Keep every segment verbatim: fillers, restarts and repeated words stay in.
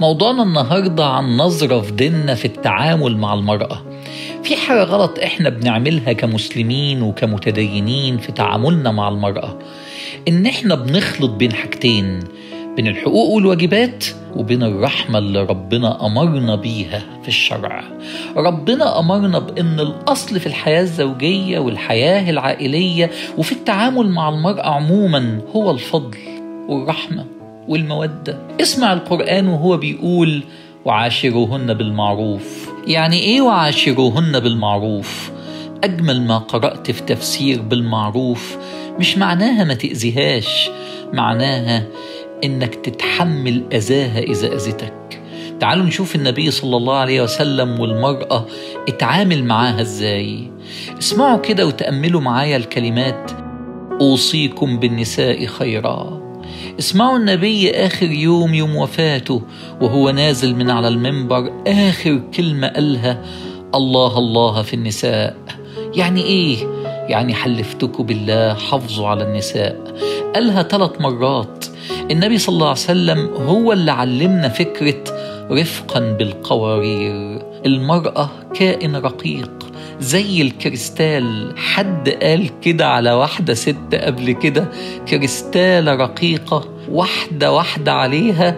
موضوعنا النهاردة عن نظرة في ديننا في التعامل مع المرأة. في حاجة غلط احنا بنعملها كمسلمين وكمتدينين في تعاملنا مع المرأة، ان احنا بنخلط بين حاجتين، بين الحقوق والواجبات وبين الرحمة اللي ربنا أمرنا بيها في الشرع. ربنا أمرنا بأن الأصل في الحياة الزوجية والحياة العائلية وفي التعامل مع المرأة عموما هو الفضل والرحمة والمودة. اسمع القرآن وهو بيقول وعاشروهن بالمعروف. يعني ايه وعاشروهن بالمعروف؟ أجمل ما قرأت في تفسير بالمعروف مش معناها ما تأذيهاش، معناها إنك تتحمل أذاها إذا أذتك. تعالوا نشوف النبي صلى الله عليه وسلم والمرأة اتعامل معاها إزاي. اسمعوا كده وتأملوا معايا الكلمات: أوصيكم بالنساء خيرا. اسمعوا النبي آخر يوم يوم وفاته وهو نازل من على المنبر، آخر كلمة قالها الله الله في النساء. يعني إيه؟ يعني حلفتكم بالله حافظوا على النساء. قالها ثلاث مرات. النبي صلى الله عليه وسلم هو اللي علمنا فكرة رفقا بالقوارير. المرأة كائن رقيق زي الكريستال. حد قال كده على واحدة ست قبل كده، كريستالة رقيقة، واحدة واحدة عليها.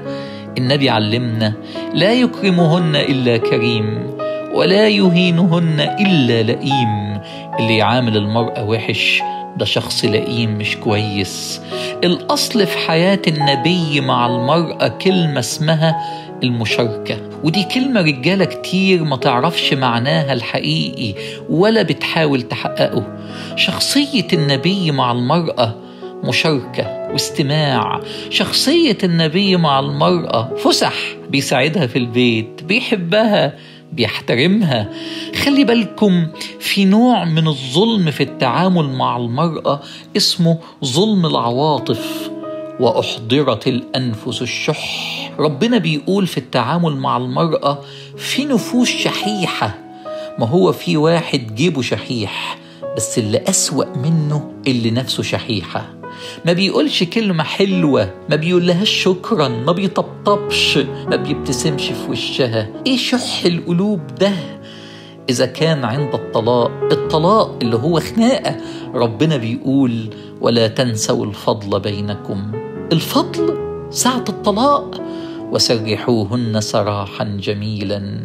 النبي علمنا لا يكرمهن إلا كريم ولا يهينهن إلا لئيم. اللي يعامل المرأة وحش ده شخص لئيم مش كويس. الأصل في حياة النبي مع المرأة كلمة اسمها المشاركة، ودي كلمة رجالة كتير ما تعرفش معناها الحقيقي ولا بتحاول تحققه. شخصية النبي مع المرأة مشاركة واستماع. شخصية النبي مع المرأة فسح، بيساعدها في البيت، بيحبها، بيحترمها. خلي بالكم في نوع من الظلم في التعامل مع المرأة اسمه ظلم العواطف. وأحضرت الأنفس الشح. ربنا بيقول في التعامل مع المرأة في نفوس شحيحة. ما هو في واحد جيبه شحيح، بس اللي أسوأ منه اللي نفسه شحيحة. ما بيقولش كلمة حلوة، ما بيقولهاش شكرا، ما بيطبطبش، ما بيبتسمش في وشها. ايه شح القلوب ده؟ إذا كان عند الطلاق، الطلاق اللي هو خناقة. ربنا بيقول ولا تنسوا الفضل بينكم. الفضل ساعة الطلاق. وسرحوهن سراحا جميلا.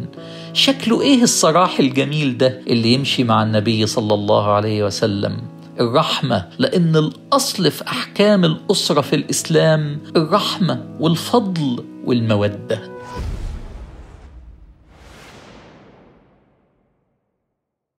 شكله ايه السراح الجميل ده اللي يمشي مع النبي صلى الله عليه وسلم؟ الرحمة. لأن الأصل في أحكام الأسرة في الإسلام الرحمة والفضل والمودة.